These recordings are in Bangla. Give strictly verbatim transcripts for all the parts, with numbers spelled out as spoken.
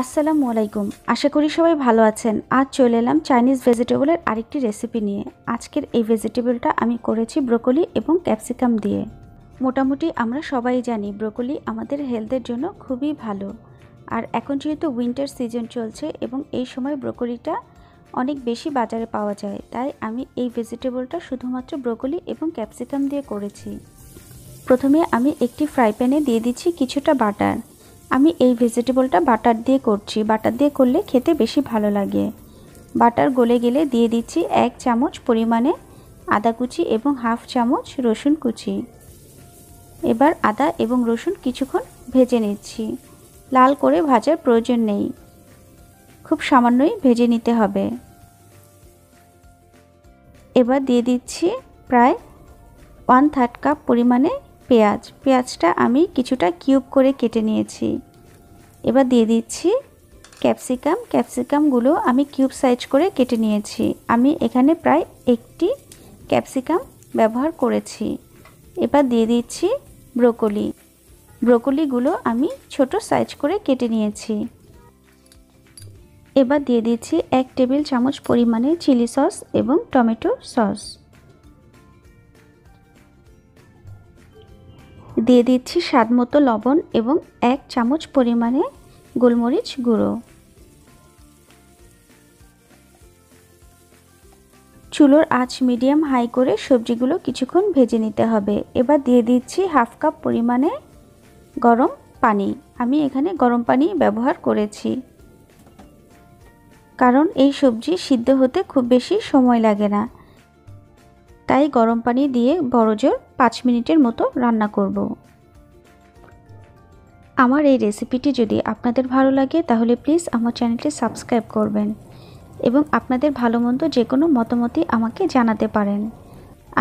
আসসালামু আলাইকুম, আশা করি সবাই ভালো আছেন। আজ চলে এলাম চাইনিজ ভেজিটেবলের আরেকটি রেসিপি নিয়ে। আজকের এই ভেজিটেবলটা আমি করেছি ব্রোকলি এবং ক্যাপসিকাম দিয়ে। মোটামুটি আমরা সবাই জানি ব্রোকলি আমাদের হেলথের জন্য খুবই ভালো, আর এখন যেহেতু উইন্টার সিজন চলছে এবং এই সময় ব্রোকলিটা অনেক বেশি বাজারে পাওয়া যায়, তাই আমি এই ভেজিটেবলটা শুধুমাত্র ব্রোকলি এবং ক্যাপসিকাম দিয়ে করেছি। প্রথমে আমি একটি ফ্রাই প্যানে দিয়ে দিচ্ছি কিছুটা বাটার। আমি এই ভেজিটেবলটা বাটার দিয়ে করছি, বাটার দিয়ে করলে খেতে বেশি ভালো লাগে। বাটার গলে গেলে দিয়ে দিচ্ছি এক চামচ পরিমাণে আদা কুচি এবং হাফ চামচ রসুন কুচি। এবার আদা এবং রসুন কিছুক্ষণ ভেজে নিচ্ছি, লাল করে ভাজার প্রয়োজন নেই, খুব সামান্যই ভেজে নিতে হবে। এবার দিয়ে দিচ্ছি প্রায় ওয়ান থার্ড কাপ পরিমাণে পেঁয়াজ। পেঁয়াজটা আমি কিছুটা কিউব করে কেটে নিয়েছি। এবার দিয়ে দিচ্ছি ক্যাপসিকাম। ক্যাপসিকামগুলো আমি কিউব সাইজ করে কেটে নিয়েছি। আমি এখানে প্রায় একটি ক্যাপসিকাম ব্যবহার করেছি। এবার দিয়ে দিচ্ছি ব্রোকলি। ব্রোকলিগুলো আমি ছোট সাইজ করে কেটে নিয়েছি। এবার দিয়ে দিচ্ছি এক টেবিল চামচ পরিমাণে চিলি সস এবং টমেটো সস। দিয়ে দিচ্ছি স্বাদমতো লবণ এবং এক চামচ পরিমাণে গোলমরিচ গুঁড়ো। চুলোর আঁচ মিডিয়াম হাই করে সবজিগুলো কিছুক্ষণ ভেজে নিতে হবে। এবার দিয়ে দিচ্ছি হাফ কাপ পরিমাণে গরম পানি। আমি এখানে গরম পানি ব্যবহার করেছি, কারণ এই সবজি সিদ্ধ হতে খুব বেশি সময় লাগে না, তাই গরম পানি দিয়ে বড়জোর পাঁচ মিনিটের মতো রান্না করব। আমার এই রেসিপিটি যদি আপনাদের ভালো লাগে তাহলে প্লিজ আমার চ্যানেলটি সাবস্ক্রাইব করবেন এবং আপনাদের ভালো মন্দ যে কোনো মতামতই আমাকে জানাতে পারেন।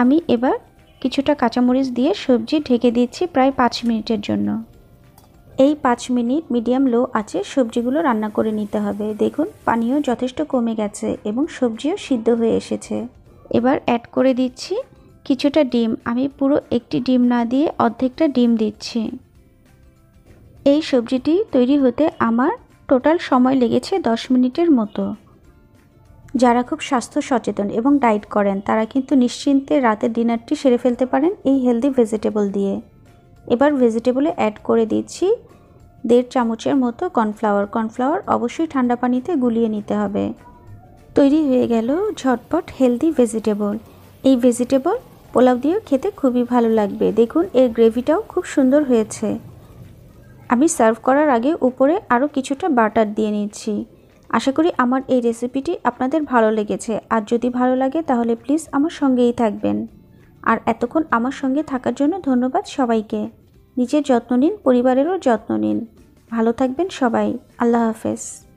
আমি এবার কিছুটা কাঁচামরিচ দিয়ে সবজি ঢেকে দিচ্ছি প্রায় পাঁচ মিনিটের জন্য। এই পাঁচ মিনিট মিডিয়াম লো আঁচে সবজিগুলো রান্না করে নিতে হবে। দেখুন পানিও যথেষ্ট কমে গেছে এবং সবজিও সিদ্ধ হয়ে এসেছে। এবার অ্যাড করে দিচ্ছি কিছুটা ডিম। আমি পুরো একটি ডিম না দিয়ে অর্ধেকটা ডিম দিচ্ছি। এই সবজিটি তৈরি হতে আমার টোটাল সময় লেগেছে দশ মিনিটের মতো। যারা খুব স্বাস্থ্য সচেতন এবং ডায়েট করেন তারা কিন্তু নিশ্চিন্তে রাতে ডিনারটি সেরে ফেলতে পারেন এই হেলদি ভেজিটেবল দিয়ে। এবার ভেজিটেবলে অ্যাড করে দিচ্ছি দেড় চামচের মতো কর্নফ্লাওয়ার। কর্নফ্লাওয়ার অবশ্যই ঠান্ডা পানিতে গুলিয়ে নিতে হবে। তৈরি হয়ে গেল ঝটপট হেলদি ভেজিটেবল। এই ভেজিটেবল পোলাও দিয়েও খেতে খুবই ভালো লাগবে। দেখুন এর গ্রেভিটাও খুব সুন্দর হয়েছে। আমি সার্ভ করার আগে উপরে আরও কিছুটা বাটার দিয়ে নিচ্ছি। আশা করি আমার এই রেসিপিটি আপনাদের ভালো লেগেছে, আর যদি ভালো লাগে তাহলে প্লিজ আমার সঙ্গেই থাকবেন। আর এতক্ষণ আমার সঙ্গে থাকার জন্য ধন্যবাদ সবাইকে। নিজের যত্ন নিন, পরিবারেরও যত্ন নিন। ভালো থাকবেন সবাই। আল্লাহ হাফেজ।